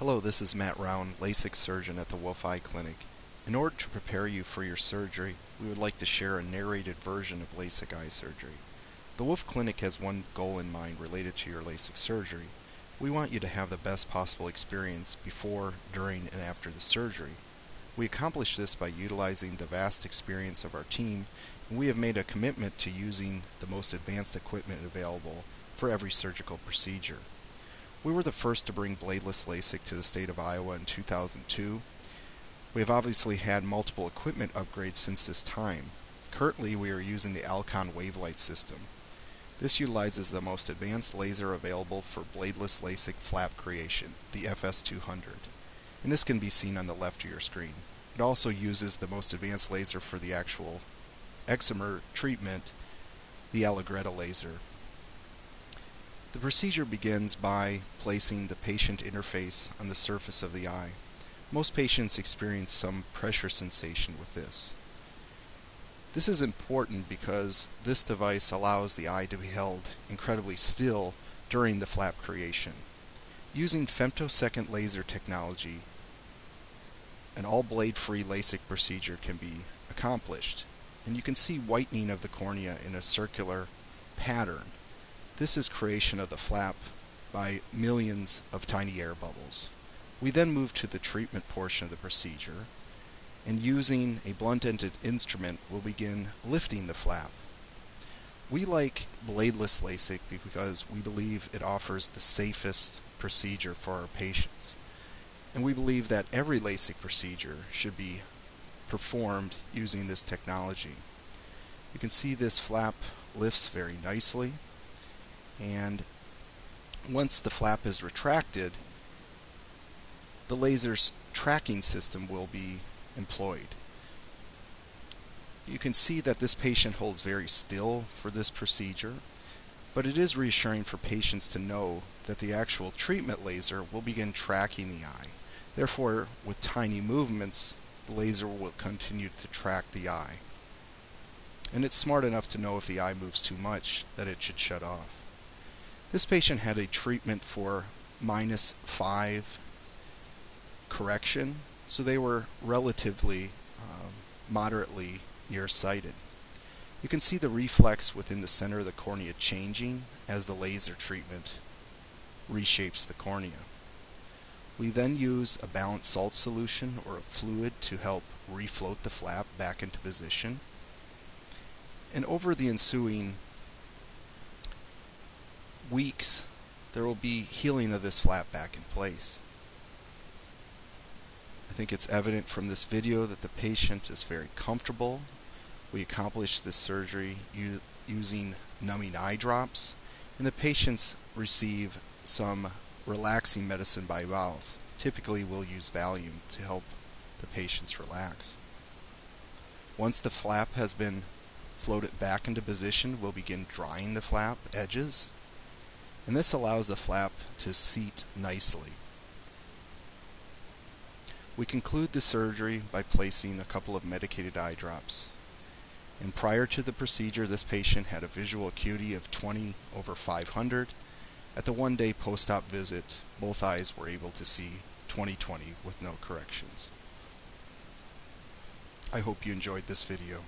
Hello, this is Matt Rauen, LASIK surgeon at the Wolfe Eye Clinic. In order to prepare you for your surgery, we would like to share a narrated version of LASIK eye surgery. The Wolfe Clinic has one goal in mind related to your LASIK surgery. We want you to have the best possible experience before, during, and after the surgery. We accomplish this by utilizing the vast experience of our team, and we have made a commitment to using the most advanced equipment available for every surgical procedure. We were the first to bring bladeless LASIK to the state of Iowa in 2002. We have obviously had multiple equipment upgrades since this time. Currently, we are using the Alcon Wavelight system. This utilizes the most advanced laser available for bladeless LASIK flap creation, the FS-200. And this can be seen on the left of your screen. It also uses the most advanced laser for the actual excimer treatment, the Allegretto laser. The procedure begins by placing the patient interface on the surface of the eye. Most patients experience some pressure sensation with this. This is important because this device allows the eye to be held incredibly still during the flap creation. Using femtosecond laser technology, an all blade-free LASIK procedure can be accomplished. And you can see whitening of the cornea in a circular pattern. This is creation of the flap by millions of tiny air bubbles. We then move to the treatment portion of the procedure, and using a blunt-ended instrument we'll begin lifting the flap. We like bladeless LASIK because we believe it offers the safest procedure for our patients. And we believe that every LASIK procedure should be performed using this technology. You can see this flap lifts very nicely. And once the flap is retracted, the laser's tracking system will be employed. You can see that this patient holds very still for this procedure, but it is reassuring for patients to know that the actual treatment laser will begin tracking the eye. Therefore, with tiny movements, the laser will continue to track the eye. And it's smart enough to know if the eye moves too much that it should shut off. This patient had a treatment for -5 correction, so they were relatively moderately nearsighted. You can see the reflex within the center of the cornea changing as the laser treatment reshapes the cornea. We then use a balanced salt solution or a fluid to help refloat the flap back into position. And over the ensuing weeks, there will be healing of this flap back in place. I think it's evident from this video that the patient is very comfortable. We accomplished this surgery using numbing eye drops, and the patients receive some relaxing medicine by mouth. Typically, we'll use Valium to help the patients relax. Once the flap has been floated back into position, we'll begin drying the flap edges. And this allows the flap to seat nicely. We conclude the surgery by placing a couple of medicated eye drops. And prior to the procedure, this patient had a visual acuity of 20/500. At the one-day post-op visit, both eyes were able to see 20/20 with no corrections. I hope you enjoyed this video.